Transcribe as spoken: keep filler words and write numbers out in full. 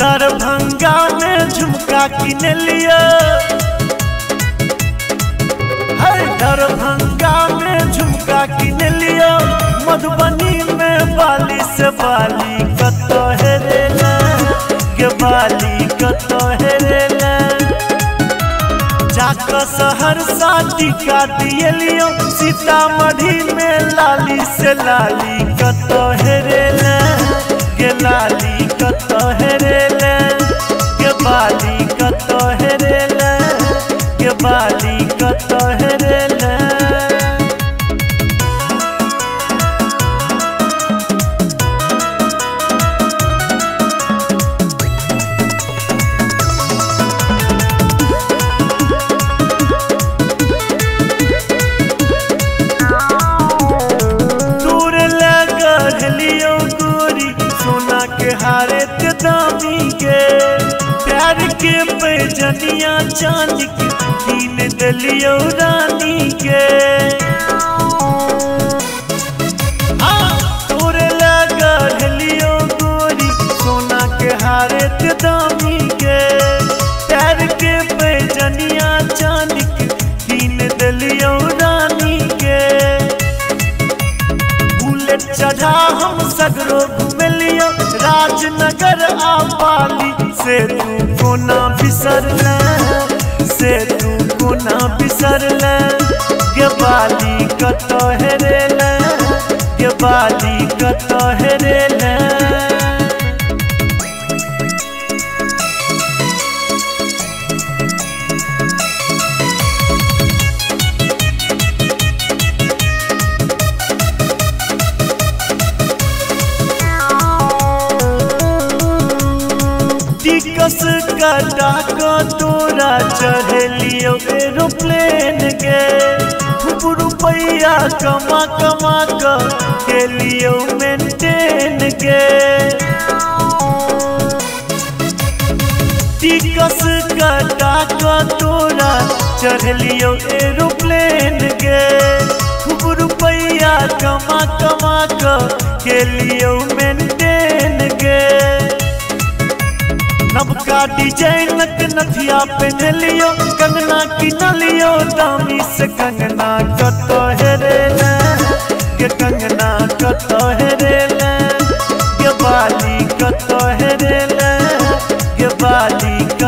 दरभंगा में झुमका किन लिया है, दरभंगा में झुमका किन लिया, मधुबनी में बाली से बाली कत है रेला के बाली कत है रेला, जाक शहर साथी का दिए लियो, सीतामढ़ी में लाली से लाली कत है रेला के लाली कत है रेला के बाली कत है रेला के बाली कत है रेला। पैजनिया चांद के दिन दलियो रानी के, हाँ तोरे लगा लियो गोरी सोना के हारे के दामी के, पैर के पैजनिया चांद के दिन दलियो रानी के, बुलेट चढ़ा हम सगरो घूमे लियो, राजनगर आपाली से तू कोना बिसरला से तू कोना बिसरला के बाली कत है रेला के बाली कत है रेला। टिकस कटा का तोरा चढ़लियो एरोप्लेन के, खूब रुपया कमा कमा के लियो मेंटेन के, टिकस कटा का तोरा चढ़लियो एरोप्लेन के, खूब रुपया कमा कमा के लियो मेंटेन के, नबका डिजाइन के नथिया पहन लियो, कंगना की नलियो दामी से कंगना कत है रेला के कंगना कत है रेला के बाली कत है रेला के बाली।